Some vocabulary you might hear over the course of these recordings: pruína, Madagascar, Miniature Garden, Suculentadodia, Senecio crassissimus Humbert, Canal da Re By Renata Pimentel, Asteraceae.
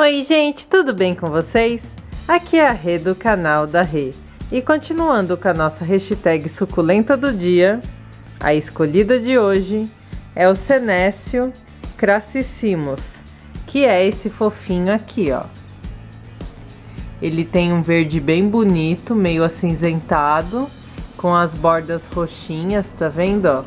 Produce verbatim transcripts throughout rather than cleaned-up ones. Oi gente, tudo bem com vocês? Aqui é a Rê do canal da Rê e continuando com a nossa hashtag suculenta do dia, a escolhida de hoje é o Senecio crassissimus, que é esse fofinho aqui, ó. Ele tem um verde bem bonito, meio acinzentado, com as bordas roxinhas, tá vendo, ó?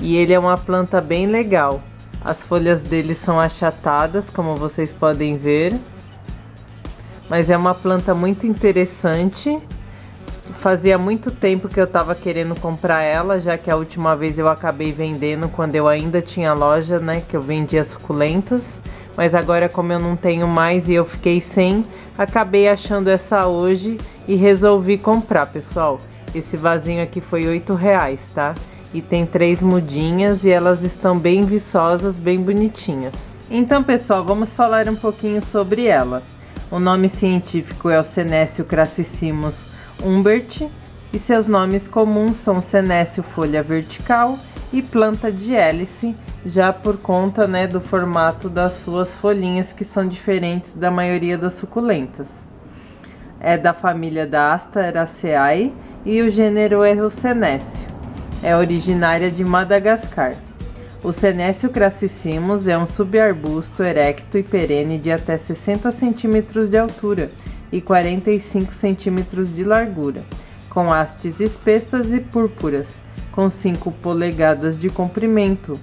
E ele é uma planta bem legal. As folhas dele são achatadas, como vocês podem ver, mas é uma planta muito interessante. Fazia muito tempo que eu tava querendo comprar ela, já que a última vez eu acabei vendendo quando eu ainda tinha loja, né, que eu vendia suculentas. Mas agora, como eu não tenho mais e eu fiquei sem, acabei achando essa hoje e resolvi comprar, pessoal. Esse vasinho aqui foi oito reais, tá? E tem três mudinhas e elas estão bem viçosas, bem bonitinhas. Então, pessoal, vamos falar um pouquinho sobre ela. O nome científico é o Senecio crassissimus Humbert e seus nomes comuns são Senecio folha vertical e planta de hélice, já por conta, né, do formato das suas folhinhas, que são diferentes da maioria das suculentas. É da família da Asteraceae e o gênero é o Senecio. É originária de Madagascar. O Senecio crassissimus é um subarbusto erecto e perene de até sessenta centímetros de altura e quarenta e cinco centímetros de largura, com hastes espessas e púrpuras, com cinco polegadas de comprimento,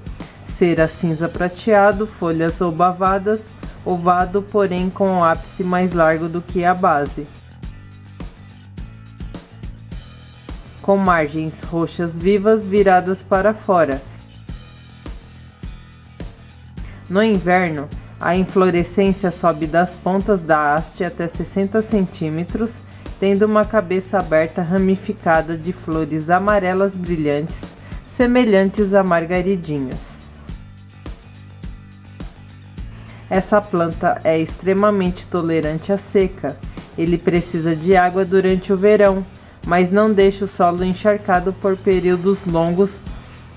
cera cinza prateado, folhas obavadas, ovado, porém com o ápice mais largo do que a base, com margens roxas vivas viradas para fora. No inverno, a inflorescência sobe das pontas da haste até sessenta centímetros, tendo uma cabeça aberta ramificada de flores amarelas brilhantes, semelhantes a margaridinhas. Essa planta é extremamente tolerante à seca. Ele precisa de água durante o verão, mas não deixa o solo encharcado por períodos longos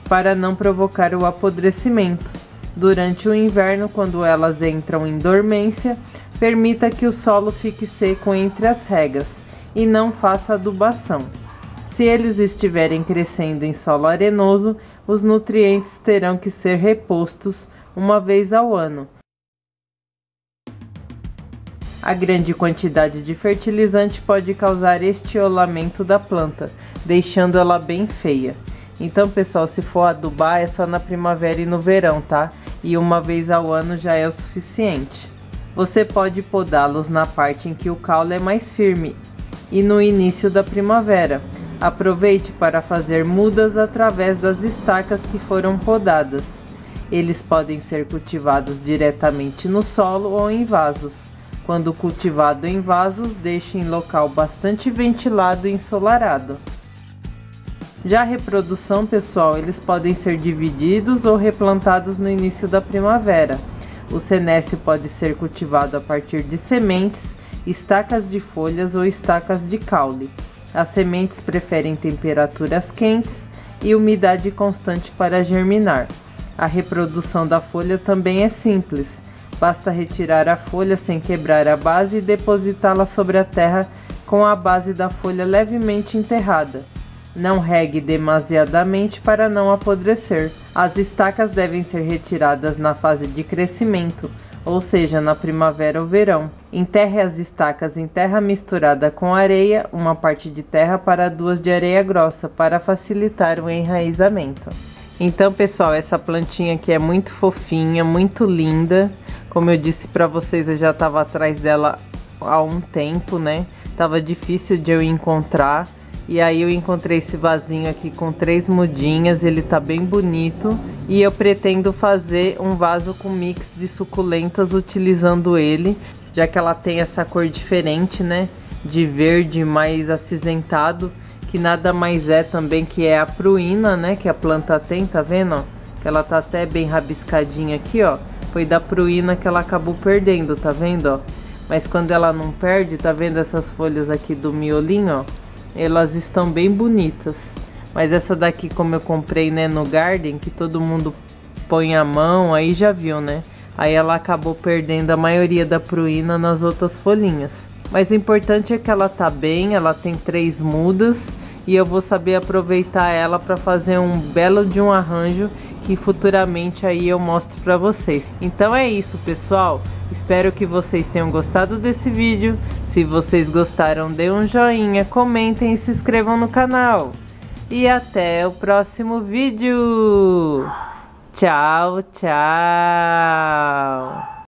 para não provocar o apodrecimento. Durante o inverno, quando elas entram em dormência, permita que o solo fique seco entre as regas e não faça adubação. Se eles estiverem crescendo em solo arenoso, os nutrientes terão que ser repostos uma vez ao ano. A grande quantidade de fertilizante pode causar estiolamento da planta, deixando ela bem feia. Então, pessoal, se for adubar é só na primavera e no verão, tá? E uma vez ao ano já é o suficiente. Você pode podá-los na parte em que o caule é mais firme e no início da primavera. Aproveite para fazer mudas através das estacas que foram podadas. Eles podem ser cultivados diretamente no solo ou em vasos. Quando cultivado em vasos, deixe em local bastante ventilado e ensolarado. Já a reprodução, pessoal, eles podem ser divididos ou replantados no início da primavera. O Senecio pode ser cultivado a partir de sementes, estacas de folhas ou estacas de caule. As sementes preferem temperaturas quentes e umidade constante para germinar. A reprodução da folha também é simples. Basta retirar a folha sem quebrar a base e depositá-la sobre a terra com a base da folha levemente enterrada. Não regue demasiadamente para não apodrecer. As estacas devem ser retiradas na fase de crescimento, ou seja, na primavera ou verão. Enterre as estacas em terra misturada com areia, uma parte de terra para duas de areia grossa, para facilitar o enraizamento. Então, pessoal, essa plantinha aqui é muito fofinha, muito linda. Como eu disse para vocês, eu já estava atrás dela há um tempo, né? Tava difícil de eu encontrar. E aí eu encontrei esse vasinho aqui com três mudinhas, ele tá bem bonito. E eu pretendo fazer um vaso com mix de suculentas utilizando ele, já que ela tem essa cor diferente, né? De verde mais acinzentado, que nada mais é também que é a pruína, né? Que a planta tem, tá vendo? Que ela tá até bem rabiscadinha aqui, ó. Foi da pruína que ela acabou perdendo, tá vendo, ó? Mas quando ela não perde, tá vendo essas folhas aqui do miolinho, ó? Elas estão bem bonitas, mas essa daqui, como eu comprei, né, no garden, que todo mundo põe a mão, aí já viu, né? Aí ela acabou perdendo a maioria da pruína nas outras folhinhas. Mas o importante é que ela tá bem, ela tem três mudas e eu vou saber aproveitar ela para fazer um belo de um arranjo que futuramente aí eu mostro para vocês. Então é isso, pessoal. Espero que vocês tenham gostado desse vídeo. Se vocês gostaram, dê um joinha, comentem e se inscrevam no canal. E até o próximo vídeo. Tchau, tchau.